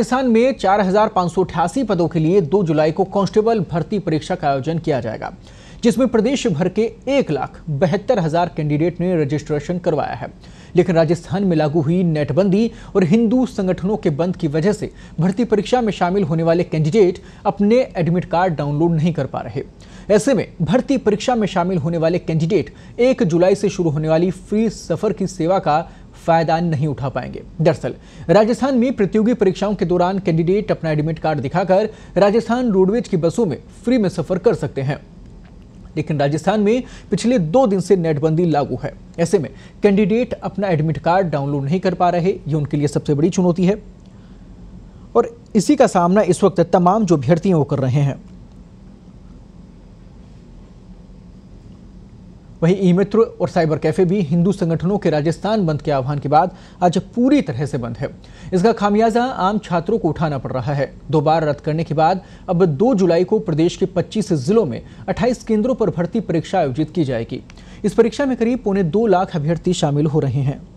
राजस्थान में 4,588 पदों के लिए 2 जुलाई को कांस्टेबल भर्ती परीक्षा का आयोजन किया जाएगा, जिसमें प्रदेश भर के 1,72,000 कैंडिडेट ने रजिस्ट्रेशन करवाया है। लेकिन राजस्थान में लागू हुई नेटबंदी और हिंदू संगठनों के बंद की वजह से भर्ती परीक्षा में शामिल होने वाले कैंडिडेट अपने एडमिट कार्ड डाउनलोड नहीं कर पा रहे। ऐसे में भर्ती परीक्षा में शामिल होने वाले कैंडिडेट 1 जुलाई से शुरू होने वाली फ्री सफर की सेवा का फायदा नहीं उठा पाएंगे। दरअसल राजस्थान में प्रतियोगी परीक्षाओं के दौरान कैंडिडेट अपना एडमिट कार्ड दिखाकर राजस्थान रोडवेज की बसों में फ्री में सफर कर सकते हैं, लेकिन राजस्थान में पिछले 2 दिन से नेटबंदी लागू है। ऐसे में कैंडिडेट अपना एडमिट कार्ड डाउनलोड नहीं कर पा रहे, ये उनके लिए सबसे बड़ी चुनौती है और इसी का सामना इस वक्त तमाम जो अभ्यर्थी हैं वो कर रहे हैं। वहीं ई मित्र और साइबर कैफे भी हिंदू संगठनों के राजस्थान बंद के आह्वान के बाद आज पूरी तरह से बंद है। इसका खामियाजा आम छात्रों को उठाना पड़ रहा है। 2 बार रद्द करने के बाद अब 2 जुलाई को प्रदेश के 25 जिलों में 28 केंद्रों पर भर्ती परीक्षा आयोजित की जाएगी। इस परीक्षा में करीब पौने 2 लाख अभ्यर्थी शामिल हो रहे हैं।